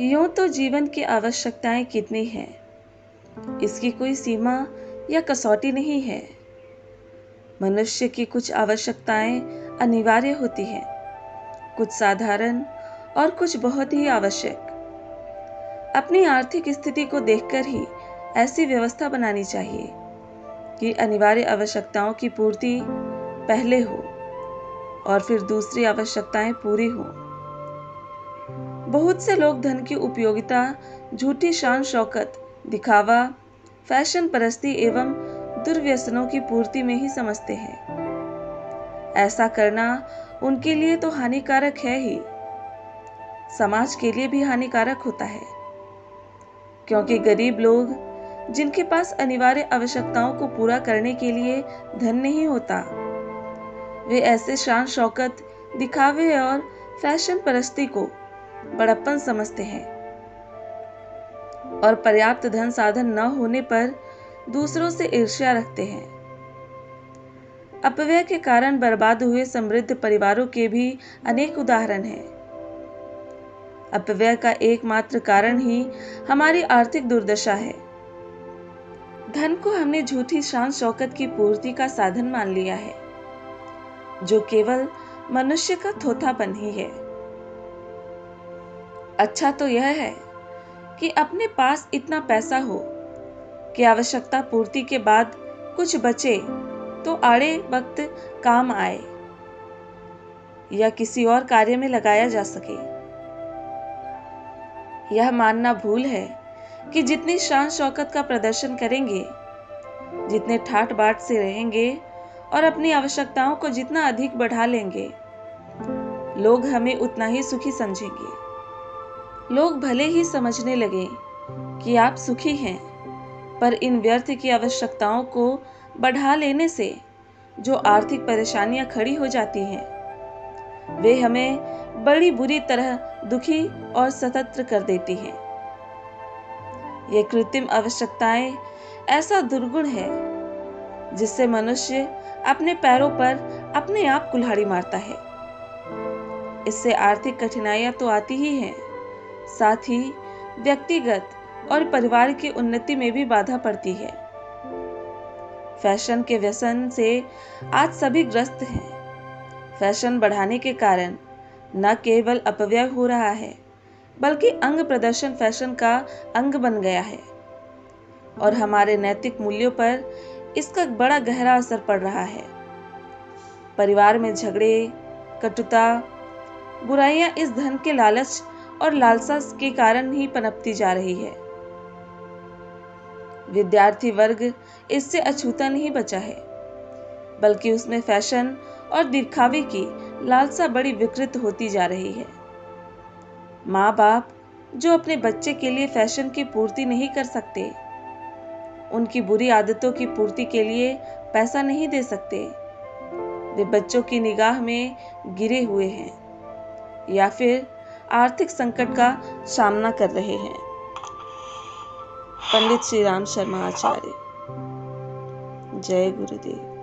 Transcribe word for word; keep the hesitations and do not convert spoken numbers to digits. यूं तो जीवन की आवश्यकताएं कितनी हैं, इसकी कोई सीमा या कसौटी नहीं है। मनुष्य की कुछ आवश्यकताएं अनिवार्य होती हैं, कुछ साधारण और कुछ बहुत ही आवश्यक। अपनी आर्थिक स्थिति को देखकर ही ऐसी व्यवस्था बनानी चाहिए कि अनिवार्य आवश्यकताओं की पूर्ति पहले हो और फिर दूसरी आवश्यकताएं पूरी हो। बहुत से लोग धन की उपयोगिता, झूठी शान शौकत, दिखावा, फैशन परस्ती एवं दुर्व्यसनों की पूर्ति में ही समझते हैं। ऐसा करना उनके लिए तो हानिकारक है ही, समाज के लिए भी हानिकारक होता है, क्योंकि गरीब लोग जिनके पास अनिवार्य आवश्यकताओं को पूरा करने के लिए धन नहीं होता, वे ऐसे शान शौकत, दिखावे और फैशन परस्ती को बड़प्पन समझते हैं और पर्याप्त धन साधन न होने पर दूसरों से ईर्ष्या रखते हैं। अपव्यय के कारण बर्बाद हुए समृद्ध परिवारों के भी अनेक उदाहरण हैं। अपव्यय का एकमात्र कारण ही हमारी आर्थिक दुर्दशा है। धन को हमने झूठी शान शौकत की पूर्ति का साधन मान लिया है, जो केवल मनुष्य का थोथापन ही है। अच्छा तो यह है कि अपने पास इतना पैसा हो कि आवश्यकता पूर्ति के बाद कुछ बचे तो आड़े वक्त काम आए या किसी और कार्य में लगाया जा सके। यह मानना भूल है कि जितनी शान शौकत का प्रदर्शन करेंगे, जितने ठाट बाट से रहेंगे और अपनी आवश्यकताओं को जितना अधिक बढ़ा लेंगे, लोग हमें उतना ही सुखी समझेंगे। लोग भले ही समझने लगे कि आप सुखी हैं, पर इन व्यर्थ की आवश्यकताओं को बढ़ा लेने से जो आर्थिक परेशानियां खड़ी हो जाती हैं, वे हमें बड़ी बुरी तरह दुखी और सतत्र कर देती हैं। ये कृत्रिम आवश्यकताएं ऐसा दुर्गुण है जिससे मनुष्य अपने पैरों पर अपने आप कुल्हाड़ी मारता है। इससे आर्थिक कठिनाइयां तो आती ही हैं, साथ ही व्यक्तिगत और परिवार की उन्नति में भी बाधा पड़ती है। फैशन के व्यसन से आज सभी ग्रस्त हैं। फैशन बढ़ाने के कारण न केवल अपव्यय हो रहा है, बल्कि अंग प्रदर्शन फैशन का अंग बन गया है और हमारे नैतिक मूल्यों पर इसका बड़ा गहरा असर पड़ रहा है। परिवार में झगड़े, कटुता, बुराइयां इस धन के लालच और लालसा के कारण ही पनपती जा रही है। विद्यार्थी वर्ग इससे अछूता नहीं बचा है, बल्कि उसमें फैशन और दिखावे की लालसा बड़ी विकृत होती जा रही है। माँ बाप जो अपने बच्चे के लिए फैशन की पूर्ति नहीं कर सकते, उनकी बुरी आदतों की पूर्ति के लिए पैसा नहीं दे सकते, वे बच्चों की निगाह में गिरे हुए हैं या फिर आर्थिक संकट का सामना कर रहे हैं। पंडित श्री राम शर्मा आचार्य। जय गुरुदेव।